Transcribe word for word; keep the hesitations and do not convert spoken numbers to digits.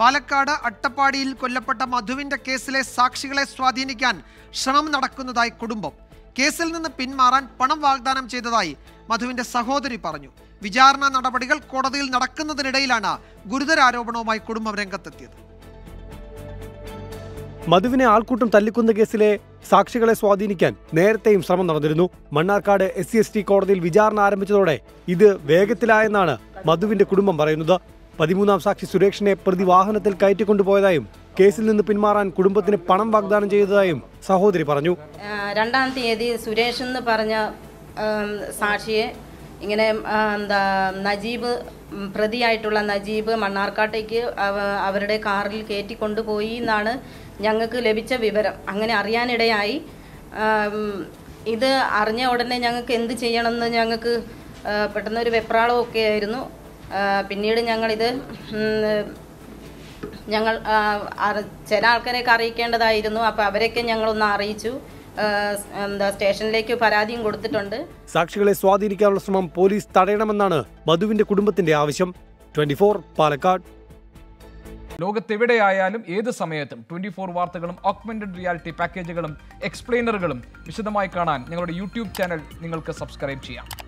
പാലക്കാട് അട്ടപ്പാടിയിൽ കൊല്ലപ്പെട്ട മധുവിന്റെ കേസിലെ സാക്ഷികളെ സ്വാധീനിക്കാൻ ശ്രമം നടക്കുന്നതായി കുടുംബം. കേസിൽ നിന്ന് പിന്മാറാൻ പണം വാഗ്ദാനം ചെയ്തതായി മധുവിന്റെ സഹോദരി പറഞ്ഞു. വിചാരണ നടപടികൾ കോടതിയിൽ നടക്കുന്നതിനിടയിലാണ് ഗുരുതര ആരോപണവുമായി കുടുംബം രംഗത്തെത്തിയത്. മധുവിനെ ആൾക്കൂട്ടം തല്ലിക്കുന്ന കേസിലെ സാക്ഷികളെ സ്വാധീനിക്കാൻ നേരത്തെയും ശ്രമം നടന്നിരുന്നു. Mannarkkad S C S T കോടതിയിൽ വിചാരണ ആരംഭിച്ചതോടെ ഇത് വേഗത്തിലായെന്നാണ് മധുവിന്റെ കുടുംബം പറയുന്നത്. പതിമൂന്നാം സാക്ഷി സുരേഷിനെ പ്രതി വാഹനത്തിൽ കയറ്റിക്കൊണ്ടുപോയതായും കേസിൽ നിന്ന് പിന്മാറാൻ കുടുംബത്തിന് പണം വാഗ്ദാനം ചെയ്തതായും സഹോദരി പറഞ്ഞു. രണ്ടാം തീയതി സുരേഷ് എന്ന് പറഞ്ഞ സാക്ഷിയെ ഇങ്ങനെ എന്താ നജീബ് പ്രതിയായിട്ടുള്ള നജീബ് മണ്ണാർക്കാട്ടേക്ക് അവരുടെ കാറിൽ കയറ്റിക്കൊണ്ടുപോയി എന്നാണ് ഞങ്ങൾക്ക് ലഭിച്ച വിവരം. അങ്ങനെ അറിയാനിടയായി. ഇത് അറിഞ്ഞ ഉടനെ ഞങ്ങൾക്ക് എന്ത് ചെയ്യണമെന്ന് ഞങ്ങൾക്ക് പെട്ടെന്നൊരു വെപ്രാളമൊക്കെ ആയിരുന്നു. പിന്നീട് ഞങ്ങളിത് ഞങ്ങൾ ചില ആൾക്കാരെയൊക്കെ അറിയിക്കേണ്ടതായിരുന്നു. അപ്പോൾ അവരെയൊക്കെ ഞങ്ങളൊന്ന് അറിയിച്ചു. എന്താ സ്റ്റേഷനിലേക്ക് പരാതിയും കൊടുത്തിട്ടുണ്ട്. സാക്ഷികളെ സ്വാധീനിക്കാനുള്ള ശ്രമം പോലീസ് തടയണമെന്നാണ് മധുവിന്റെ കുടുംബത്തിന്റെ ആവശ്യം. ഇരുപത്തിനാല് പാലക്കാട്. ലോകത്തെവിടെയായാലും ഏത് സമയത്തും ട്വന്റി ഫോർ വാർത്തകളും ഓഗ്മെന്റഡ് റിയാലിറ്റി പാക്കേജുകളും എക്സ്പ്ലെയിനറുകളും വിശദമായി കാണാൻ ഞങ്ങളുടെ യൂട്യൂബ് ചാനൽ നിങ്ങൾക്ക് സബ്സ്ക്രൈബ് ചെയ്യാം.